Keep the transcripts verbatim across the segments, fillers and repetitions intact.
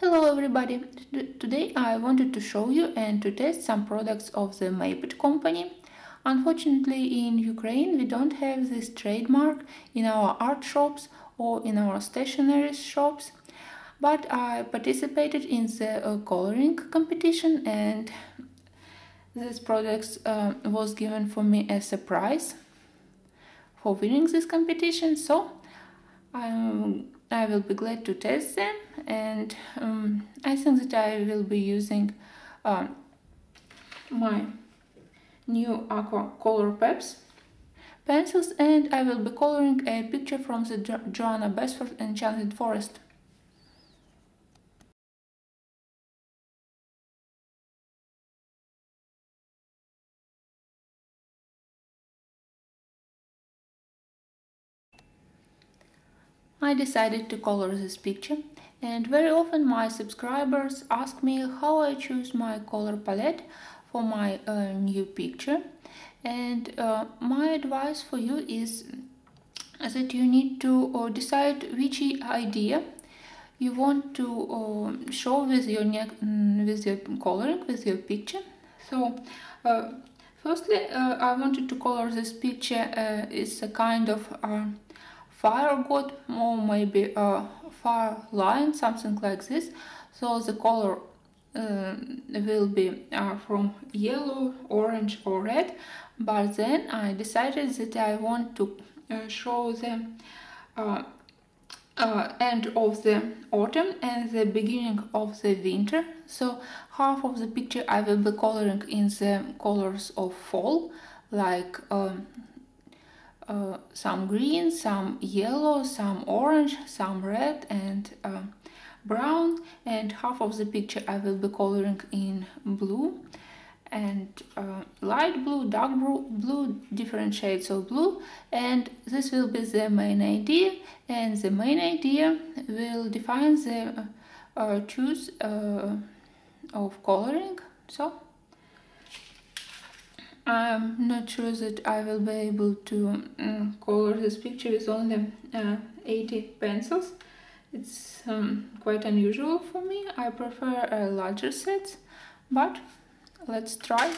Hello everybody! Today I wanted to show you and to test some products of the Maped company. Unfortunately, in Ukraine we don't have this trademark in our art shops or in our stationery shops, but I participated in the uh, coloring competition and this product uh, was given for me as a prize for winning this competition, so I'm I will be glad to test them, and um, I think that I will be using uh, my new Aqua Color Peps pencils, and I will be coloring a picture from the jo Johanna Basford and Enchanted Forest. I decided to color this picture, and very often my subscribers ask me how I choose my color palette for my uh, new picture, and uh, my advice for you is that you need to uh, decide which idea you want to uh, show with your with your coloring, with your picture. So uh, firstly uh, I wanted to color this picture uh, it's a kind of uh, fire god, or maybe a uh, fire line, something like this. So the color uh, will be uh, from yellow, orange or red, but then I decided that I want to uh, show the uh, uh, end of the autumn and the beginning of the winter. So half of the picture I will be coloring in the colors of fall, like um, Uh, some green, some yellow, some orange, some red and uh, brown, and half of the picture I will be coloring in blue and uh, light blue, dark blue, different shades of blue, and this will be the main idea, and the main idea will define the uh, choice uh, of coloring. So I'm not sure that I will be able to um, color this picture with only uh, eighty pencils. It's um, quite unusual for me. I prefer uh, larger sets, but let's try.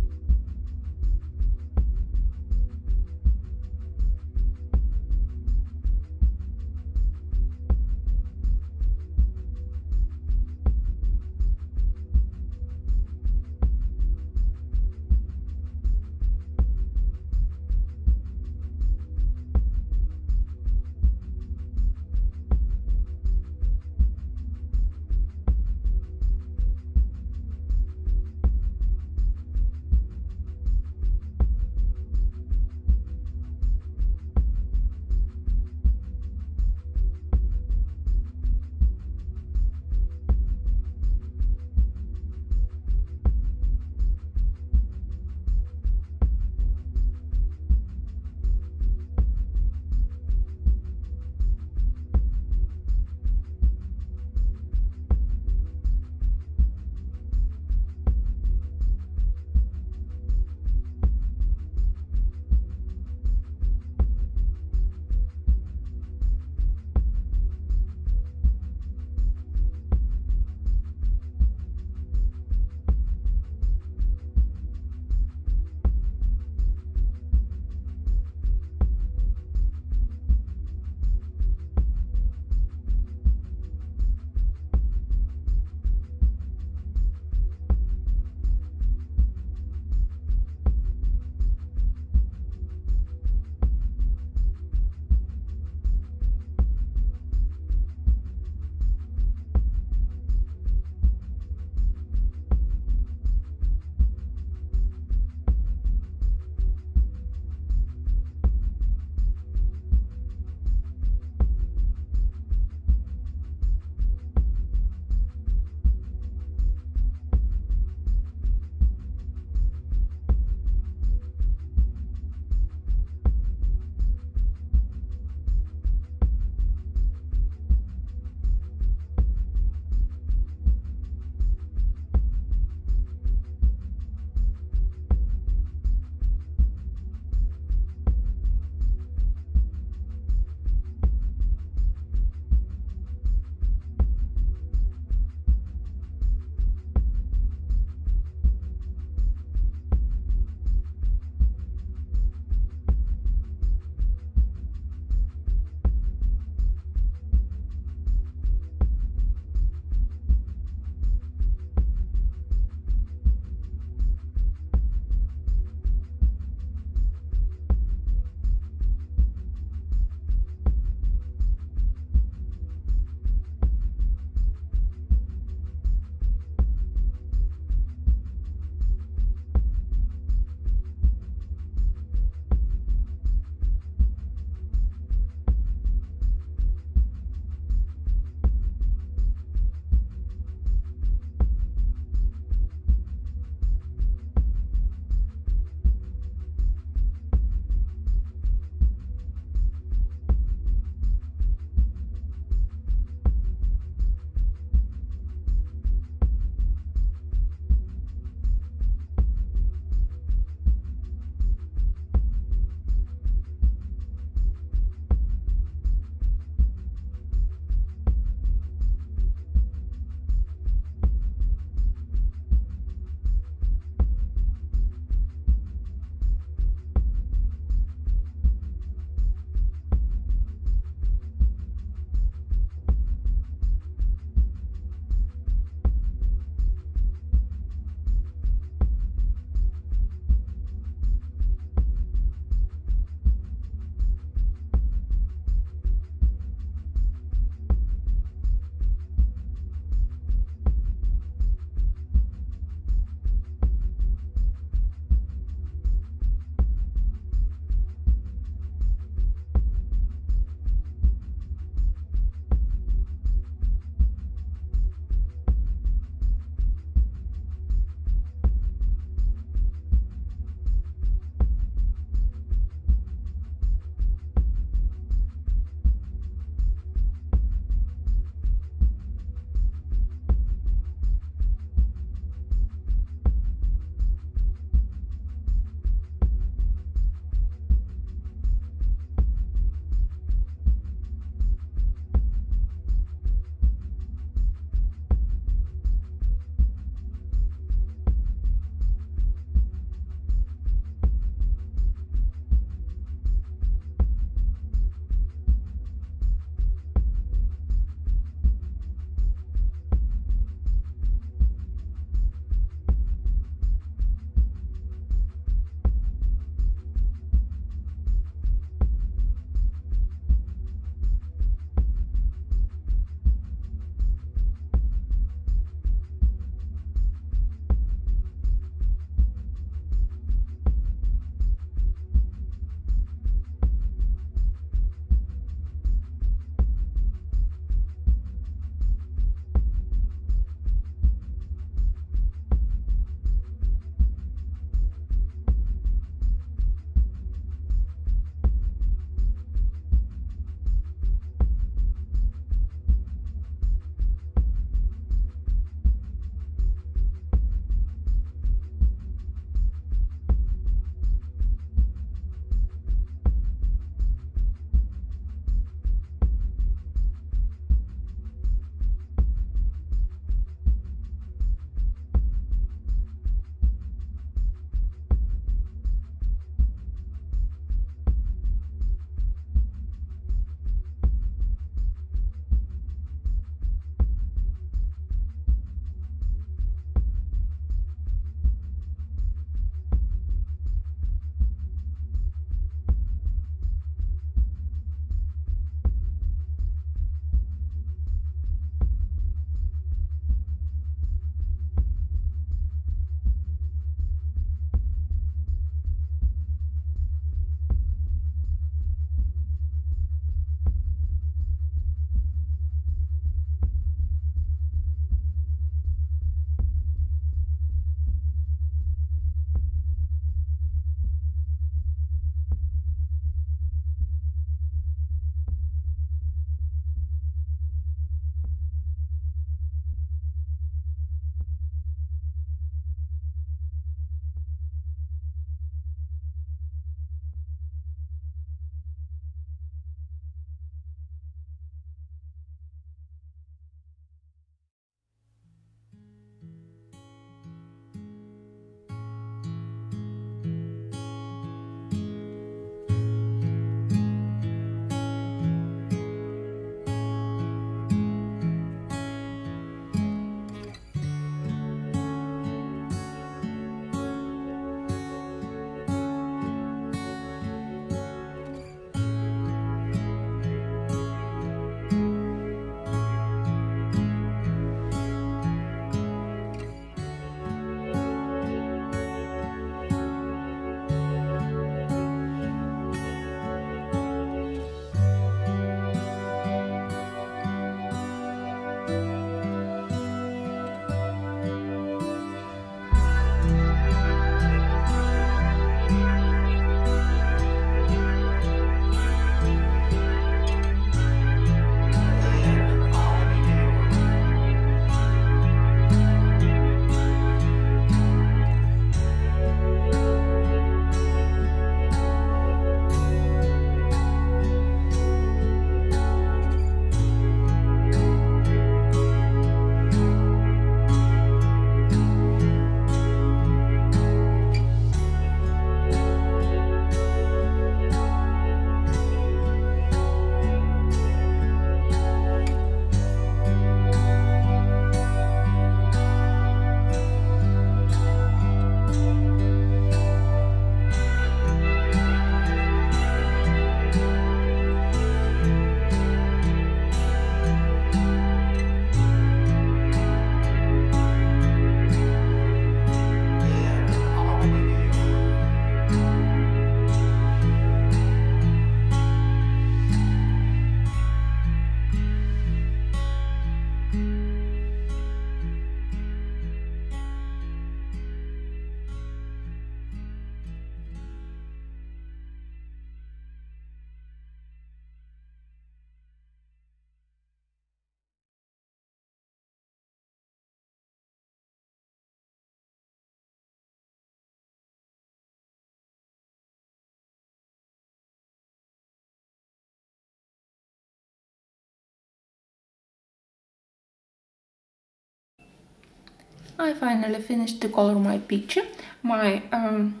I finally finished to color my picture, my um,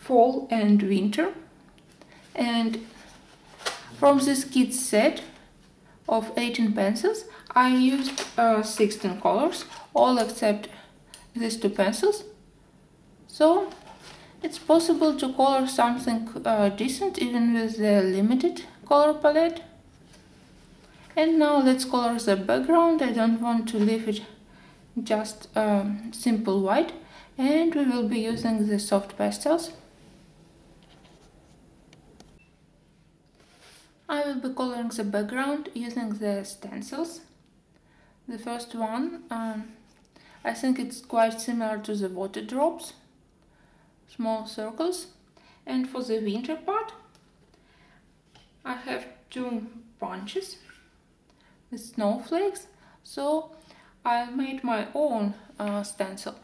fall and winter, and from this kit set of eighteen pencils I used uh, sixteen colors, all except these two pencils, so it's possible to color something uh, decent even with the limited color palette. And now let's color the background. I don't want to leave it just um, simple white, and we will be using the soft pastels. I will be coloring the background using the stencils. The first one, um, I think it's quite similar to the water drops, small circles. And for the winter part I have two bunches with snowflakes, so I made my own uh, stencil.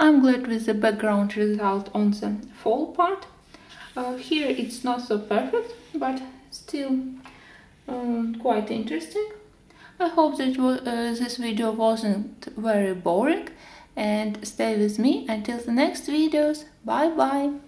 I'm glad with the background result on the fall part. Uh, here it's not so perfect, but still um, quite interesting. I hope that uh, this video wasn't very boring, and stay with me until the next videos. Bye bye!